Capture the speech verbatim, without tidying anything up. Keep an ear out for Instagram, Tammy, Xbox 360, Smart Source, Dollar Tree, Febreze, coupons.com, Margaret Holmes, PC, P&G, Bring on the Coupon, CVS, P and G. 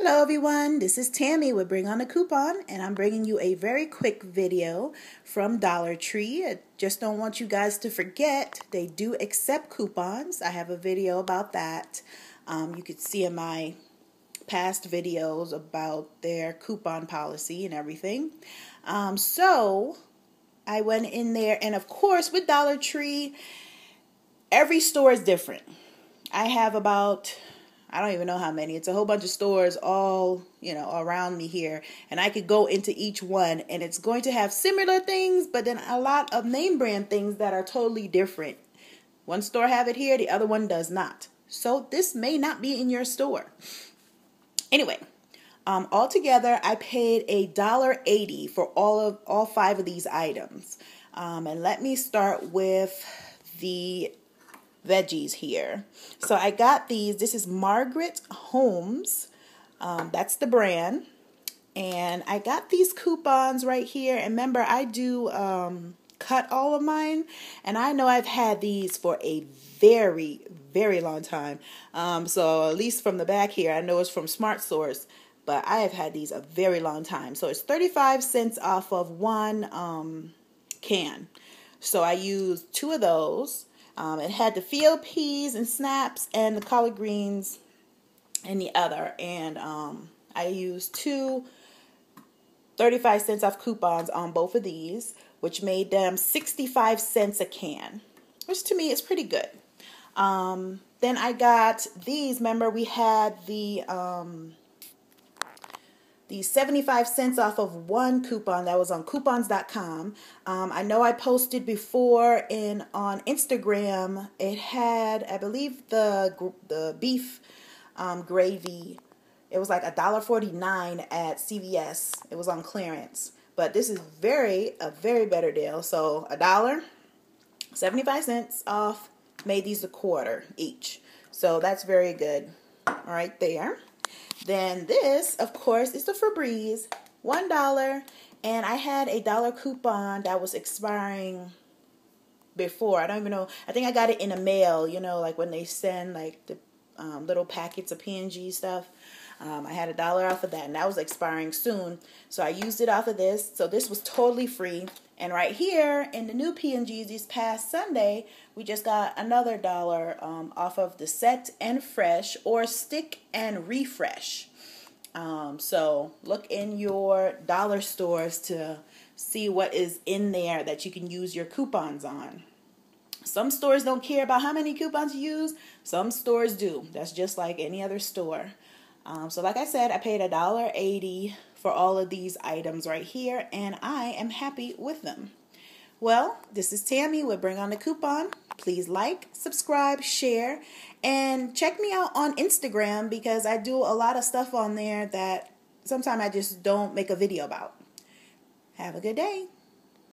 Hello everyone, this is Tammy with Bring on the Coupon, and I'm bringing you a very quick video from Dollar Tree. I just don't want you guys to forget, they do accept coupons. I have a video about that. Um, you could see in my past videos about their coupon policy and everything. Um, so I went in there, and of course with Dollar Tree, every store is different. I have about... I don't even know how many. It's a whole bunch of stores all, you know, around me here. And I could go into each one and it's going to have similar things, but then a lot of name brand things that are totally different. One store have it here, the other one does not. So this may not be in your store. Anyway, um, altogether, I paid a dollar eighty for all of all five of these items. Um, and let me start with the veggies here. So I got these. This is Margaret Holmes. Um, that's the brand. And I got these coupons right here. And remember, I do um, cut all of mine. And I know I've had these for a very, very long time. Um, so at least from the back here, I know it's from Smart Source. But I have had these a very long time. So it's thirty-five cents off of one um, can. So I used two of those. Um, it had the field peas and snaps and the collard greens in the other. And um, I used two thirty-five cents off coupons on both of these, which made them sixty-five cents a can, which to me is pretty good. Um, then I got these. Remember, we had the, um, the seventy-five cents off of one coupon that was on coupons dot com. Um, I know I posted before in on Instagram. It had, I believe, the the beef um, gravy. It was like a dollar forty-nine at C V S. It was on clearance, but this is very a very better deal. So a dollar, seventy-five cents off. Made these a quarter each. So that's very good. All right, there. Then this, of course, is the Febreze, one dollar, and I had a dollar coupon that was expiring before. I don't even know. I think I got it in the mail, you know, like when they send like the um, little packets of P and G stuff. Um, I had a dollar off of that, and that was expiring soon, so I used it off of this. So this was totally free. And right here in the new P and Gs this past Sunday, we just got another dollar um, off of the set and fresh or stick and refresh. Um, so look in your dollar stores to see what is in there that you can use your coupons on. Some stores don't care about how many coupons you use. Some stores do. That's just like any other store. Um, so like I said, I paid a dollar eighty for all of these items right here, and I am happy with them. Well, this is Tammy with Bring on the Coupon. Please like, subscribe, share, and check me out on Instagram because I do a lot of stuff on there that sometimes I just don't make a video about. Have a good day.